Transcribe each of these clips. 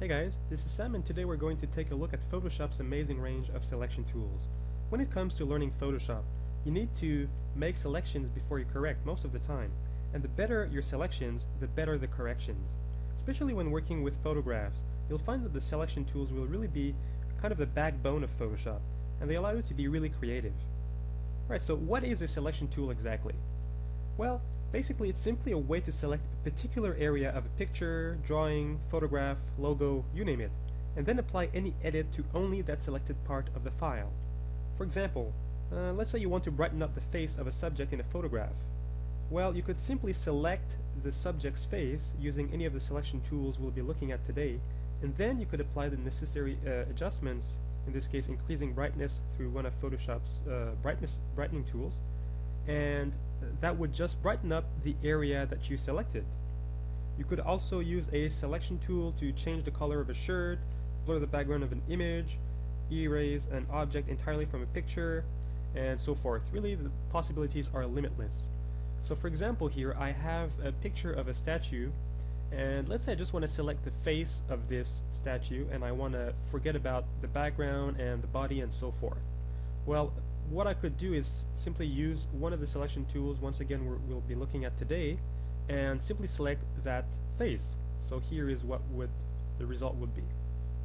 Hey guys, this is Sam, and today we're going to take a look at Photoshop's amazing range of selection tools. When it comes to learning Photoshop, you need to make selections before you correct most of the time, and the better your selections, the better the corrections. Especially when working with photographs, you'll find that the selection tools will really be kind of the backbone of Photoshop, and they allow you to be really creative. Alright, so what is a selection tool exactly? Well, basically, it's simply a way to select a particular area of a picture, drawing, photograph, logo, you name it, and then apply any edit to only that selected part of the file. For example, let's say you want to brighten up the face of a subject in a photograph. Well, you could simply select the subject's face using any of the selection tools we'll be looking at today, and then you could apply the necessary adjustments, in this case increasing brightness through one of Photoshop's brightening tools, and that would just brighten up the area that you selected. You could also use a selection tool to change the color of a shirt, blur the background of an image, erase an object entirely from a picture, and so forth. Really, the possibilities are limitless. So for example, here I have a picture of a statue, and let's say I just want to select the face of this statue, and I want to forget about the background and the body and so forth. Well, what I could do is simply use one of the selection tools, once again we'll be looking at today, and simply select that face. So here is what the result would be.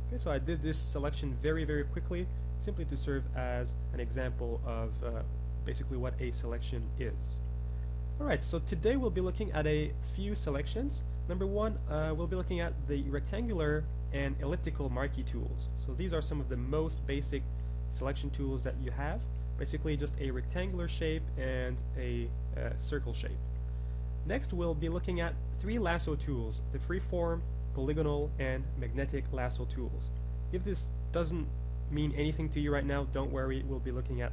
Okay, so I did this selection very, very quickly, simply to serve as an example of basically what a selection is. Alright, so today we'll be looking at a few selections. Number one, we'll be looking at the rectangular and elliptical marquee tools. So these are some of the most basic selection tools that you have. Basically just a rectangular shape and a circle shape. Next we'll be looking at three lasso tools, the freeform, polygonal, and magnetic lasso tools. If this doesn't mean anything to you right now, don't worry, we'll be looking at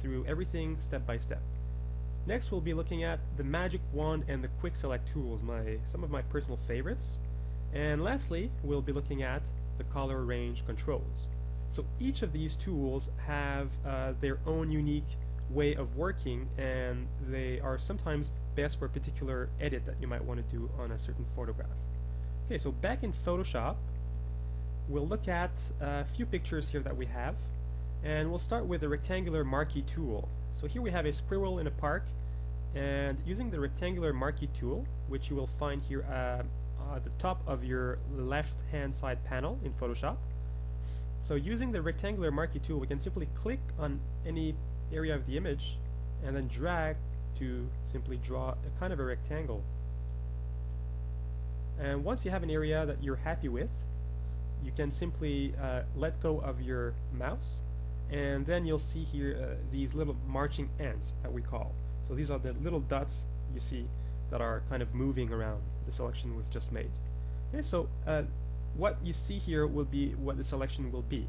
through everything step by step. Next we'll be looking at the Magic Wand and the Quick Select tools, some of my personal favorites. And lastly, we'll be looking at the Color Range controls. So each of these tools have their own unique way of working, and they are sometimes best for a particular edit that you might want to do on a certain photograph. Okay, so back in Photoshop, we'll look at a few pictures here that we have, and we'll start with the rectangular marquee tool. So here we have a squirrel in a park, and using the rectangular marquee tool, which you will find here at the top of your left-hand side panel in Photoshop. So using the rectangular marquee tool, we can simply click on any area of the image and then drag to simply draw a kind of a rectangle. And once you have an area that you're happy with, you can simply let go of your mouse, and then you'll see here these little marching ants that we call. So these are the little dots you see that are kind of moving around the selection we've just made. Okay, so what you see here will be what the selection will be.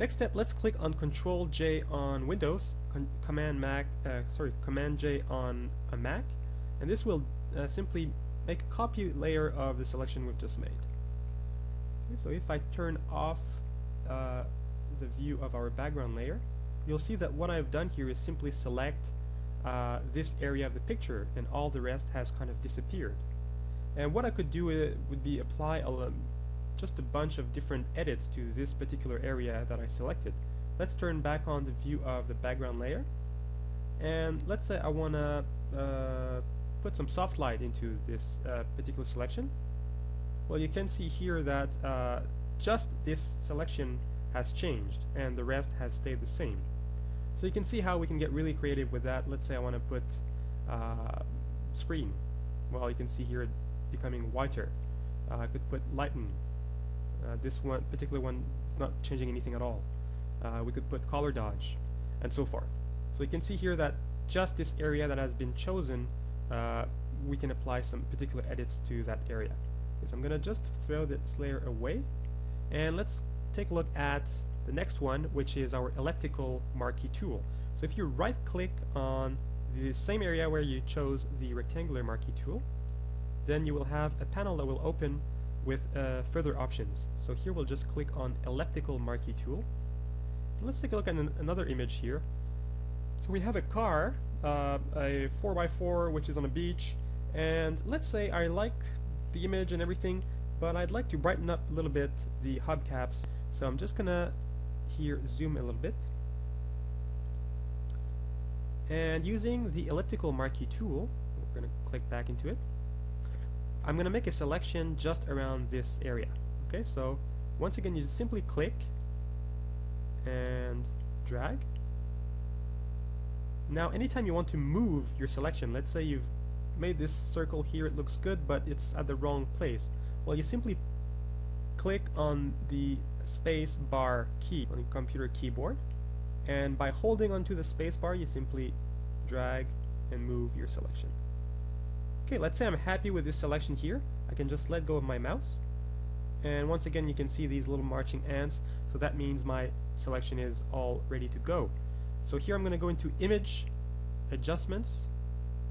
Next step, let's click on Control J on Windows, Command J on a Mac, and this will simply make a copy layer of the selection we've just made. Okay, so if I turn off the view of our background layer, you'll see that what I've done here is simply select this area of the picture, and all the rest has kind of disappeared. And what I could do would be apply just a bunch of different edits to this particular area that I selected. Let's turn back on the view of the background layer, and let's say I want to put some soft light into this particular selection. Well, you can see here that just this selection has changed and the rest has stayed the same. So you can see how we can get really creative with that. Let's say I want to put screen. Well, you can see here it becoming whiter. I could put lighten. This one, particular one, is not changing anything at all. We could put color dodge, and so forth. So you can see here that just this area that has been chosen, we can apply some particular edits to that area. Okay, so I'm going to just throw this layer away, and let's take a look at the next one, which is our elliptical marquee tool. So if you right-click on the same area where you chose the rectangular marquee tool, then you will have a panel that will open with further options. So here we'll just click on Elliptical Marquee Tool. And let's take a look at another image here. So we have a car, a 4x4 which is on a beach, and let's say I like the image and everything, but I'd like to brighten up a little bit the hubcaps, so I'm just gonna here zoom a little bit, and using the elliptical marquee tool, we're gonna click back into it. I'm gonna make a selection just around this area. Okay, so once again you just simply click and drag. Now anytime you want to move your selection, let's say you've made this circle here, it looks good but it's at the wrong place, well you simply click on the space bar key on your computer keyboard, and by holding onto the space bar you simply drag and move your selection. Okay, let's say I'm happy with this selection here, I can just let go of my mouse, and once again you can see these little marching ants, so that means my selection is all ready to go. So here I'm going to go into Image, Adjustments,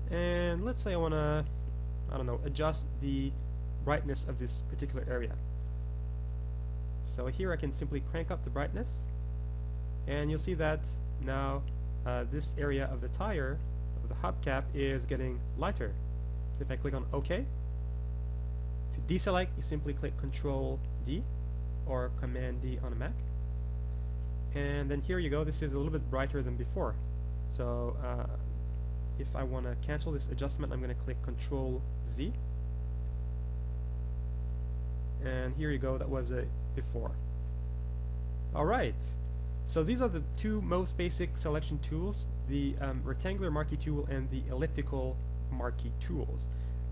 and let's say I want to, I don't know, adjust the brightness of this particular area. So here I can simply crank up the brightness, and you'll see that now this area of the tire, of the hubcap, is getting lighter. So if I click on OK, to deselect you simply click Ctrl D or Command D on a Mac. And then here you go, this is a little bit brighter than before. So if I want to cancel this adjustment, I'm going to click Ctrl Z. And here you go, that was a before. Alright, so these are the two most basic selection tools, the rectangular marquee tool and the elliptical marquee tools.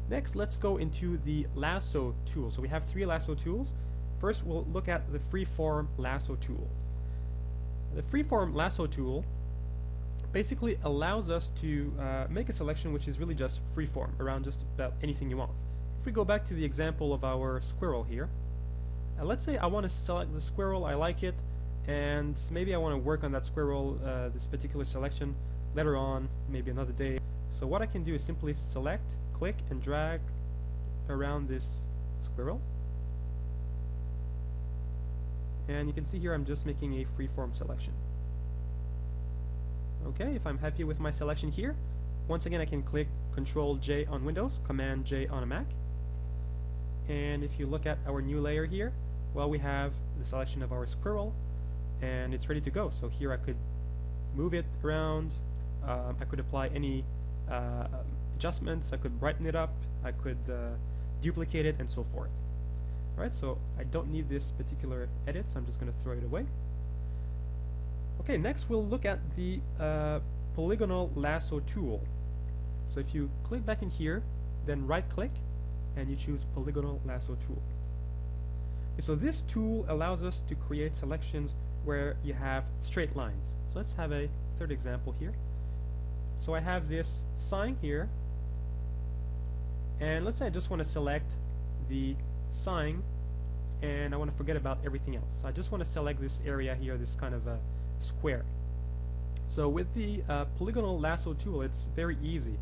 Next, let's go into the lasso tool. So we have three lasso tools. First, we'll look at the freeform lasso tool. The freeform lasso tool basically allows us to make a selection which is really just freeform around just about anything you want. If we go back to the example of our squirrel here, let's say I want to select the squirrel, I like it, and maybe I want to work on that squirrel, this particular selection, later on, maybe another day. So what I can do is simply select, click, and drag around this squirrel. And you can see here I'm just making a freeform selection. Okay, if I'm happy with my selection here, once again I can click Ctrl J on Windows, Command J on a Mac. And if you look at our new layer here, well, we have the selection of our squirrel and it's ready to go. So here I could move it around, I could apply any adjustments, I could brighten it up, I could duplicate it and so forth. Alright, so I don't need this particular edit, so I'm just going to throw it away. Okay, next we'll look at the polygonal lasso tool. So if you click back in here, then right click, and you choose polygonal lasso tool. Okay, so this tool allows us to create selections where you have straight lines. So let's have a third example here. So I have this sign here, and let's say I just want to select the sign and I want to forget about everything else. So I just want to select this area here, this kind of a square. So with the polygonal lasso tool it's very easy.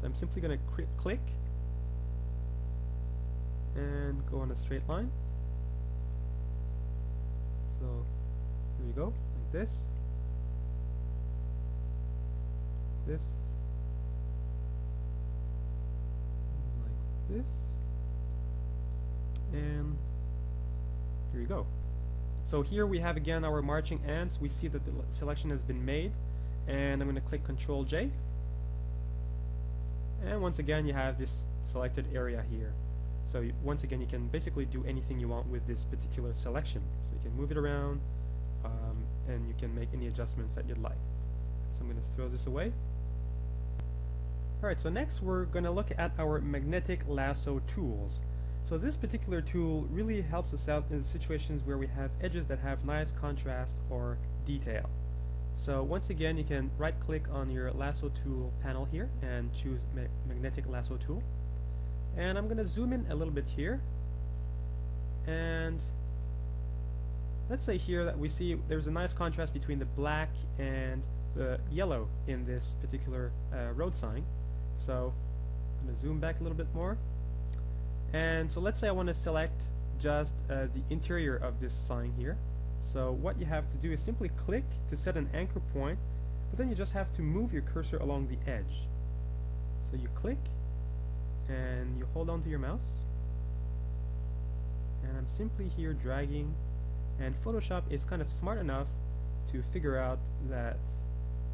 So I'm simply going to click and go on a straight line. So here we go, like this, this, like this. And here we go. So here we have again our marching ants. We see that the selection has been made, and I'm going to click Ctrl J, and once again you have this selected area here. So once again you can basically do anything you want with this particular selection. So you can move it around, and you can make any adjustments that you'd like. So I'm going to throw this away. Alright, so next we're going to look at our magnetic lasso tools. So this particular tool really helps us out in the situations where we have edges that have nice contrast or detail. So once again you can right click on your lasso tool panel here and choose magnetic lasso tool. And I'm going to zoom in a little bit here, and let's say here that we see there's a nice contrast between the black and the yellow in this particular road sign. So I'm going to zoom back a little bit more. And so let's say I want to select just the interior of this sign here. So what you have to do is simply click to set an anchor point, but then you just have to move your cursor along the edge. So you click and you hold on to your mouse, and I'm simply here dragging, and Photoshop is kind of smart enough to figure out that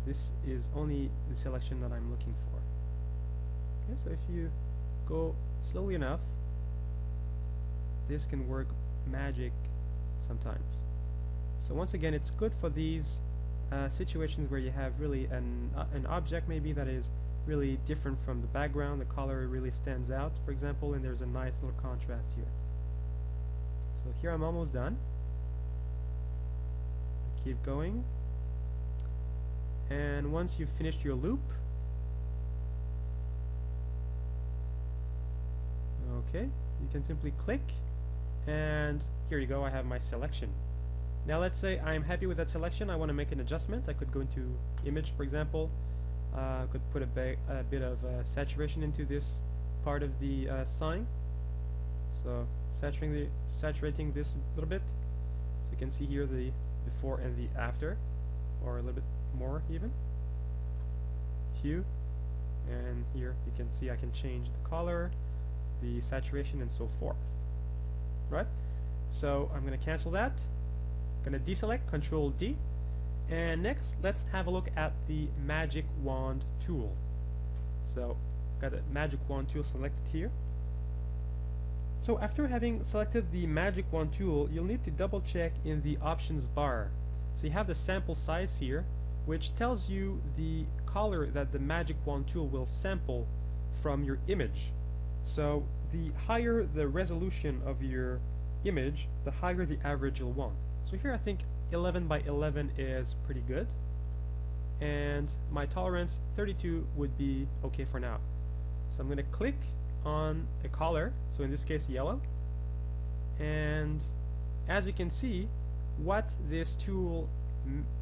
this is only the selection that I'm looking for. Okay, so if you go slowly enough, this can work magic sometimes. So once again, it's good for these situations where you have really an object maybe that is really different from the background, the color really stands out, for example, and there's a nice little contrast here. So here I'm almost done. I keep going, and once you've finished your loop, okay, you can simply click, and here you go, I have my selection. Now let's say I'm happy with that selection, I want to make an adjustment. I could go into image, for example. I could put a bit of saturation into this part of the sign, so saturating this a little bit, so you can see here the before and the after, or a little bit more even. Hue, and here you can see I can change the color, the saturation, and so forth. Right? So I'm going to cancel that. I'm going to deselect, Control D. And next, let's have a look at the Magic Wand tool. So, got the Magic Wand tool selected here. So, after having selected the Magic Wand tool, you'll need to double check in the options bar. So, you have the sample size here, which tells you the color that the Magic Wand tool will sample from your image. So, the higher the resolution of your image, the higher the average you'll want. So, here I think 11 by 11 is pretty good, and my tolerance 32 would be okay for now. So I'm going to click on a color, so in this case yellow, and as you can see, what this tool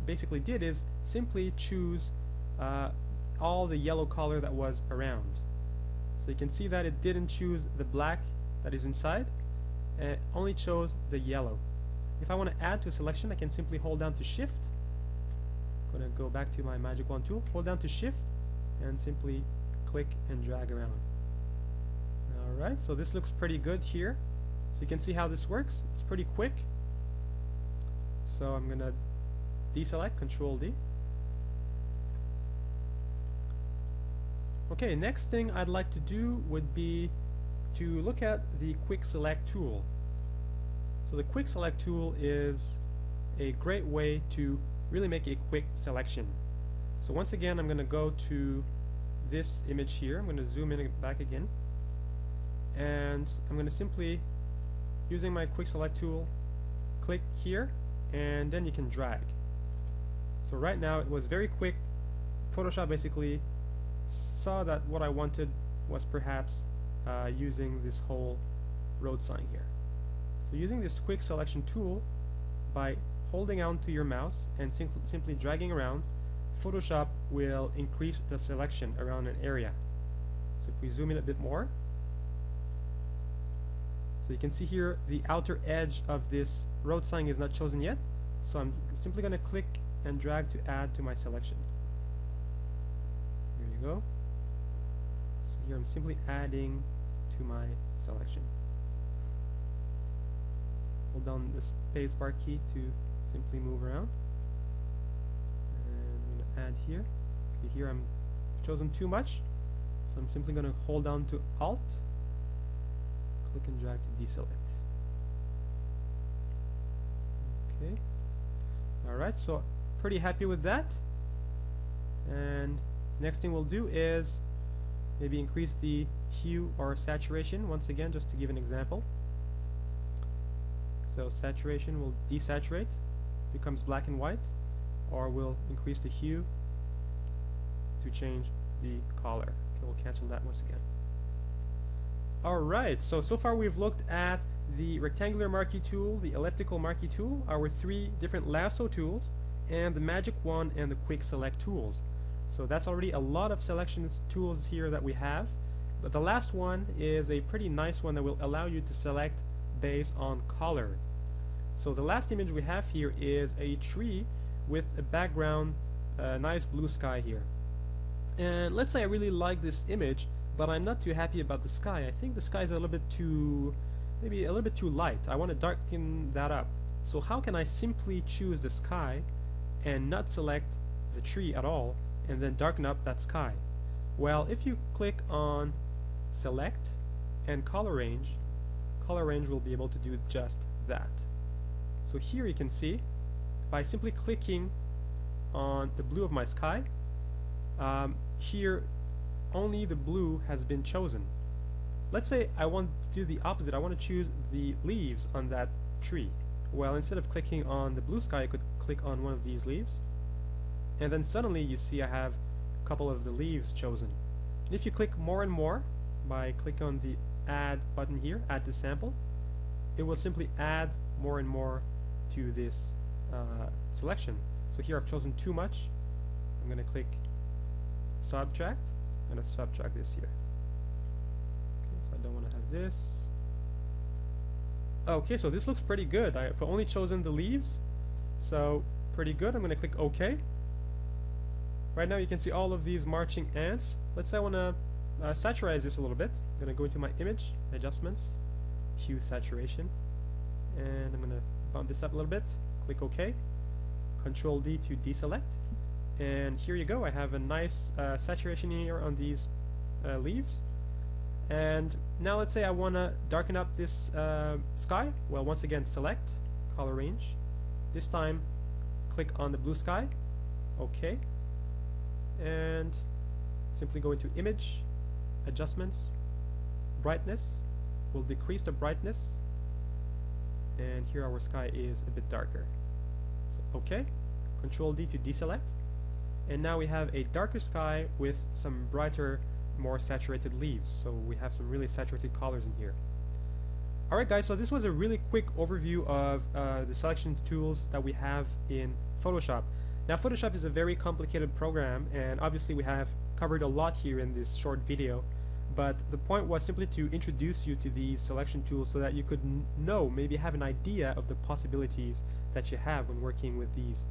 basically did is simply choose all the yellow color that was around. So you can see that it didn't choose the black that is inside, it only chose the yellow. If I want to add to a selection, I can simply hold down to Shift. I'm going to go back to my Magic Wand tool, hold down to Shift, and simply click and drag around. Alright, so this looks pretty good here. So you can see how this works. It's pretty quick. So I'm going to deselect, Control D. Okay, next thing I'd like to do would be to look at the Quick Select tool. So the Quick Select tool is a great way to really make a quick selection. So once again, I'm going to go to this image here. I'm going to zoom in back again, and I'm going to simply, using my Quick Select tool, click here, and then you can drag. So right now it was very quick. Photoshop basically saw that what I wanted was perhaps using this whole road sign here. So using this Quick Selection tool, by holding on to your mouse and simply dragging around, Photoshop will increase the selection around an area. So if we zoom in a bit more, so you can see here the outer edge of this road sign is not chosen yet, so I'm simply going to click and drag to add to my selection. There you go. So here I'm simply adding to my selection. Hold down the spacebar key to simply move around. And I'm going to add here. Okay, here I've chosen too much, so I'm simply going to hold down to Alt, click and drag to deselect. Okay. Alright, so pretty happy with that. And next thing we'll do is maybe increase the hue or saturation once again, just to give an example. So saturation will desaturate, becomes black and white, or we'll increase the hue to change the color. Okay, we'll cancel that once again. Alright, so far we've looked at the Rectangular Marquee tool, the Elliptical Marquee tool, our three different lasso tools, and the Magic Wand and the Quick Select tools. So that's already a lot of selections tools here that we have, but the last one is a pretty nice one that will allow you to select based on color. So the last image we have here is a tree with a background, nice blue sky here. And let's say I really like this image, but I'm not too happy about the sky. I think the sky is a little bit too maybe a little bit too light. I want to darken that up. So how can I simply choose the sky and not select the tree at all and then darken up that sky? Well, if you click on Select and Color Range, Color Range will be able to do just that. So here you can see, by simply clicking on the blue of my sky, here only the blue has been chosen. Let's say I want to do the opposite. I want to choose the leaves on that tree. Well, instead of clicking on the blue sky, I could click on one of these leaves, and then suddenly you see I have a couple of the leaves chosen. And if you click more and more, by clicking on the Add button here, Add to Sample, it will simply add more and more to this selection. So here I've chosen too much. I'm going to click Subtract. I'm going to subtract this here. Okay, so I don't want to have this. Okay, so this looks pretty good. I've only chosen the leaves, so pretty good. I'm going to click OK. Right now you can see all of these marching ants. Let's say I want to saturate this a little bit. I'm going to go into my image, adjustments, hue saturation, and I'm going to bump this up a little bit. Click OK. Control D to deselect. And here you go. I have a nice saturation here on these leaves. And now let's say I want to darken up this sky. Well, once again, select, color range. This time, click on the blue sky. OK. And simply go into Image, Adjustments, Brightness. We'll decrease the brightness. And here our sky is a bit darker. So, OK. Control D to deselect. And now we have a darker sky with some brighter, more saturated leaves, so we have some really saturated colors in here. Alright guys, so this was a really quick overview of the selection tools that we have in Photoshop. Now Photoshop is a very complicated program, and obviously we have covered a lot here in this short video, but the point was simply to introduce you to these selection tools so that you could know, maybe have an idea of the possibilities that you have when working with these.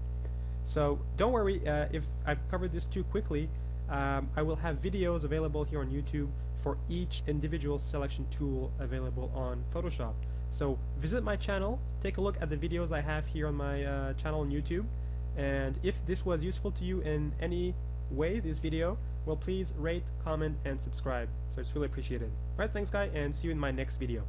So don't worry if I've covered this too quickly. I will have videos available here on YouTube for each individual selection tool available on Photoshop. So visit my channel, take a look at the videos I have here on my channel on YouTube, and if this was useful to you in any way, this video, well, please rate, comment, and subscribe. So it's really appreciated. Alright, thanks guys, and see you in my next video.